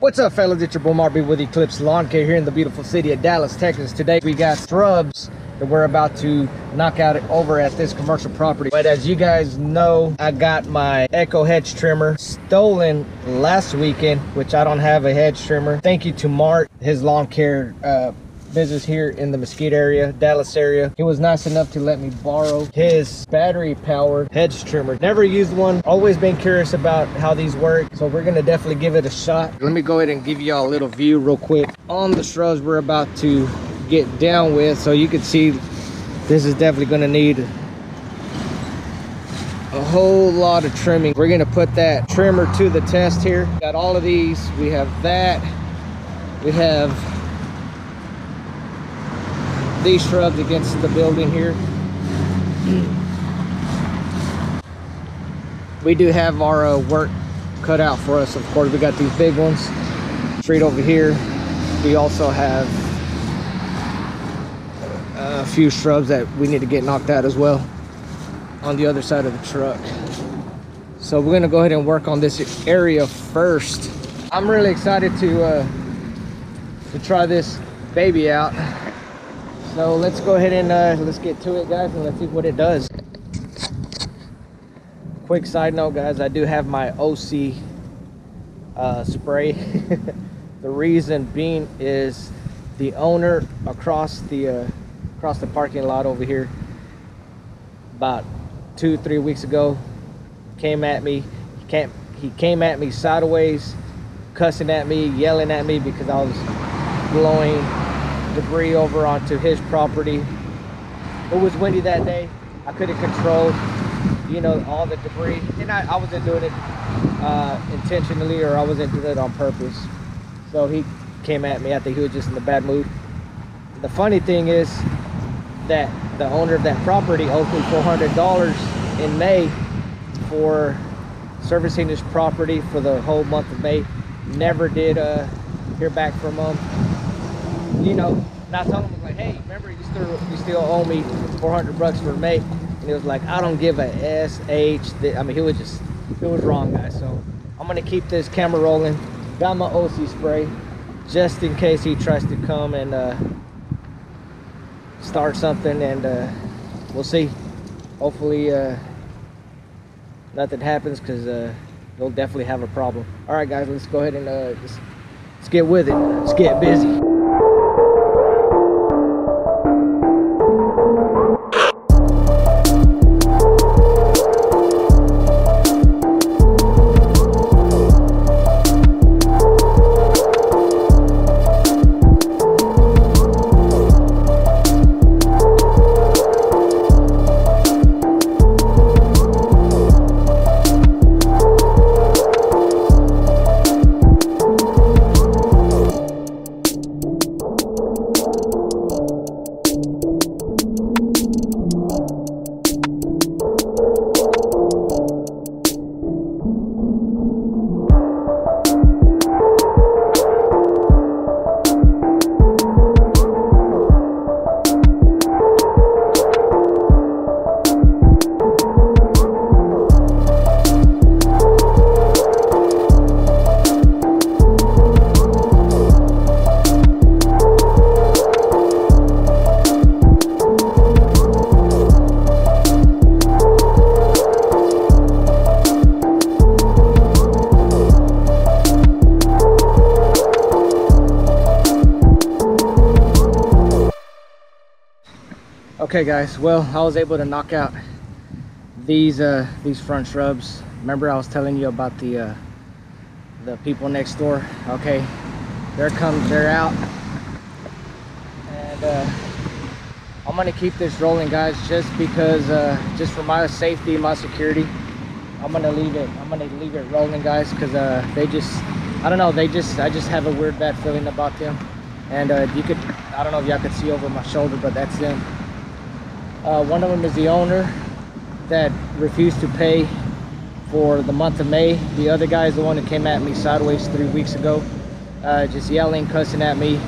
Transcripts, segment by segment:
What's up, fellas? It's your boy Marby with Eclipse Lawn Care here in the beautiful city of Dallas, Texas. Today we got shrubs that we're about to knock out over at this commercial property. But as you guys know, I got my Echo Hedge Trimmer stolen last weekend, which I don't have a hedge trimmer. Thank you to Mark, his lawn care business here in the Mesquite area, Dallas area. He was nice enough to let me borrow his battery powered hedge trimmer. Never used one, always been curious about how these work, so we're gonna definitely give it a shot. Let me go ahead and give y'all a little view real quick on the shrubs we're about to get down with. So you can see this is definitely gonna need a whole lot of trimming. We're gonna put that trimmer to the test here. Got all of these. We have that, we have these shrubs against the building here. We do have our work cut out for us. Of course, we got these big ones straight over here. We also have a few shrubs that we need to get knocked out as well on the other side of the truck. So we're gonna go ahead and work on this area first. I'm really excited to try this baby out. So let's go ahead and let's get to it, guys, and let's see what it does. Quick side note, guys, I do have my OC spray. The reason being is the owner across the parking lot over here about 2-3 weeks ago came at me. He came at me sideways, cussing at me, yelling at me because I was blowing debris over onto his property. It was windy that day. I couldn't control, you know, all the debris, and I wasn't doing it intentionally, or I wasn't doing it on purpose. So he came at me. I think he was just in a bad mood. The funny thing is that the owner of that property owed me $400 in May for servicing his property for the whole month of May. Never did hear back from him. You know, not telling him, like, hey, remember you still owe me $400 for May. And he was like, I don't give a SH. I mean, he was wrong, guys. So I'm gonna keep this camera rolling. Got my OC spray just in case he tries to come and start something, and we'll see. Hopefully nothing happens, because you'll definitely have a problem. All right, guys, let's go ahead and let's get with it. Let's get busy. Okay, guys, well, I was able to knock out these front shrubs. Remember I was telling you about the people next door? Okay, they're out, and I'm gonna keep this rolling, guys, just because just for my safety, my security, I'm gonna leave it rolling, guys, because I just have a weird bad feeling about them. And I don't know if y'all could see over my shoulder, but that's them. One of them is the owner that refused to pay for the month of May. The other guy is the one that came at me sideways 3 weeks ago, just yelling, cussing at me.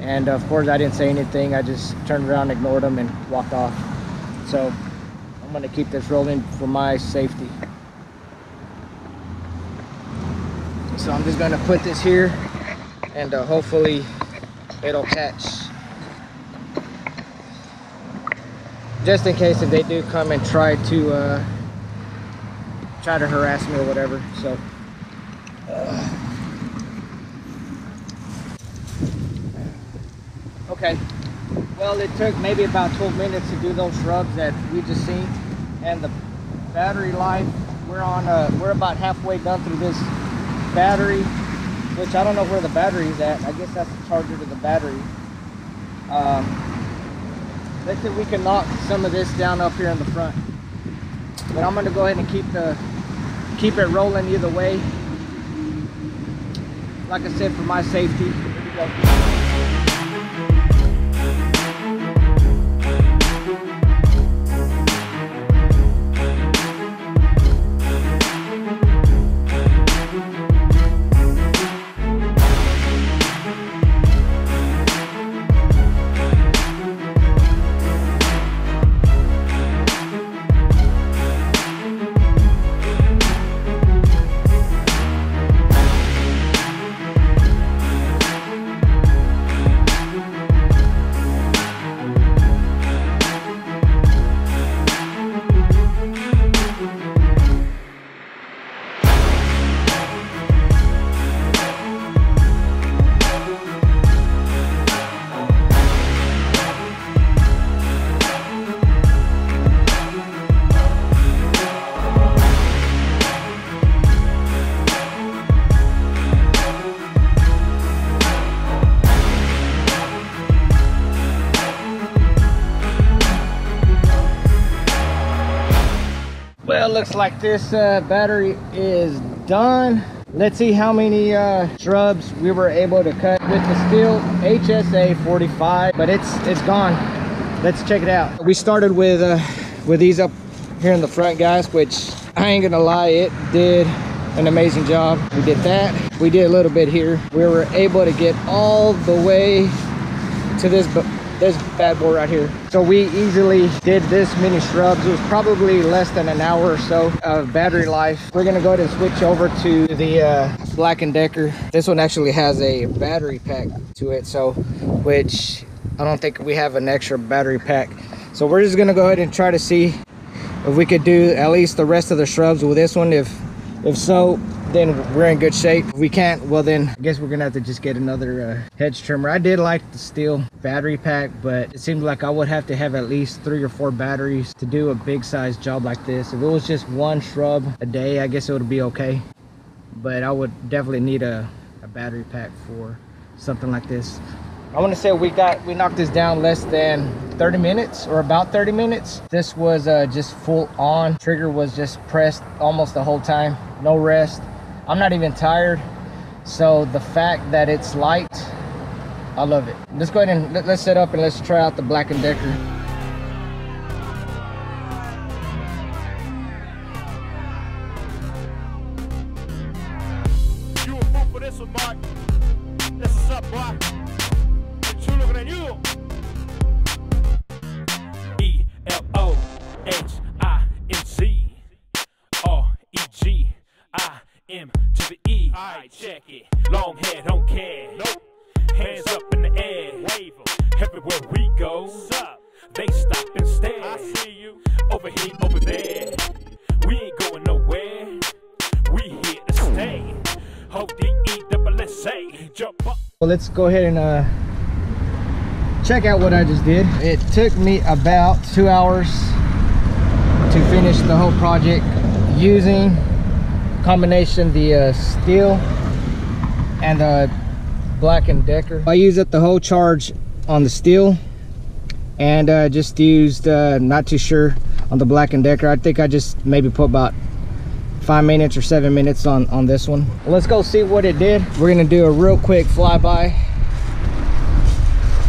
And of course, I didn't say anything. I just turned around, ignored him, and walked off. So I'm gonna keep this rolling for my safety. So I'm just gonna put this here and hopefully it'll catch. Just in case if they do come and try to harass me or whatever, so. Okay, well it took maybe about 12 minutes to do those shrubs that we just seen, and the battery life, we're about halfway done through this battery, which I don't know where the battery is at. I guess that's the charger to the battery. Let's see if we can knock some of this down up here in the front. But I'm gonna go ahead and keep it rolling either way. Like I said, for my safety. Here we go. Looks like this battery is done. Let's see how many shrubs we were able to cut with the Stihl HSA 45, but it's gone. Let's check it out. We started with these up here in the front, guys, which I ain't gonna lie, it did an amazing job. We did that. We did a little bit here. We were able to get all the way to this bad boy right here. So we easily did this many shrubs. It was probably less than an hour or so of battery life. We're gonna go ahead and switch over to the Black & Decker. This one actually has a battery pack to it, so, which I don't think we have an extra battery pack. So we're just gonna go ahead and try to see if we could do at least the rest of the shrubs with this one. If so, then we're in good shape. If we can't, well then I guess we're gonna have to just get another hedge trimmer. I did like the Stihl battery pack, but it seemed like I would have to have at least 3 or 4 batteries to do a big size job like this. If it was just one shrub a day, I guess it would be okay, but I would definitely need a battery pack for something like this. I want to say we knocked this down less than 30 minutes, or about 30 minutes. This was just full on. Trigger was just pressed almost the whole time, no rest. I'm not even tired, so the fact that it's light, I love it. Let's go ahead and let's set up and let's try out the Black & Decker. You a fool for this one, Mark. That's what's up, Mark. But you looking at you. E-L-O-H-I-N-C-R-E-G-I-M-T-E. Alright, check it. Long hair, don't care. Nope. Hands up in the air. Wave 'em. Everywhere we go. Sup? They stop and stare. I see you. Over here, over there. We ain't going nowhere. We here to stay. O-D-E-S-S-A. Jump up. Well, let's go ahead and check out what I just did. It took me about 2 hours to finish the whole project using combination the Stihl and the Black & Decker. I used up the whole charge on the Stihl and just used not too sure on the Black & Decker. I think I just maybe put about 5 minutes or 7 minutes on this one. Let's go see what it did. We're gonna do a real quick flyby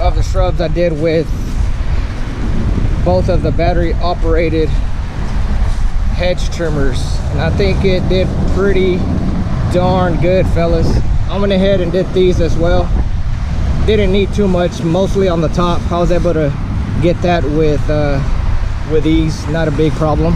of the shrubs I did with both of the battery operated hedge trimmers, and I think it did pretty darn good, fellas. I went ahead and did these as well. Didn't need too much, mostly on the top. I was able to get that with ease, not a big problem.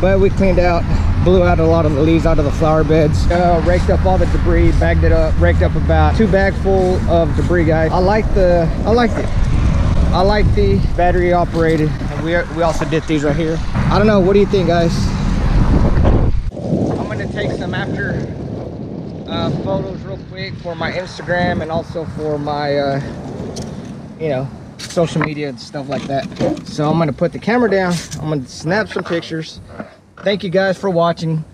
But we cleaned out blew out a lot of the leaves out of the flower beds. Raked up all the debris, bagged it up, raked up about 2 bags full of debris, guys. I like the battery operated. And we also did these right here. I don't know, what do you think, guys? I'm gonna take some after photos real quick for my Instagram and also for my, you know, social media and stuff like that. So I'm gonna put the camera down. I'm gonna snap some pictures. Thank you guys for watching.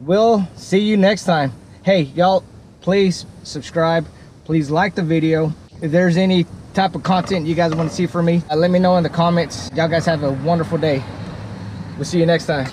We'll see you next time. Hey, y'all, please subscribe. Please like the video. If there's any type of content you guys want to see from me, let me know in the comments. Y'all guys have a wonderful day. We'll see you next time.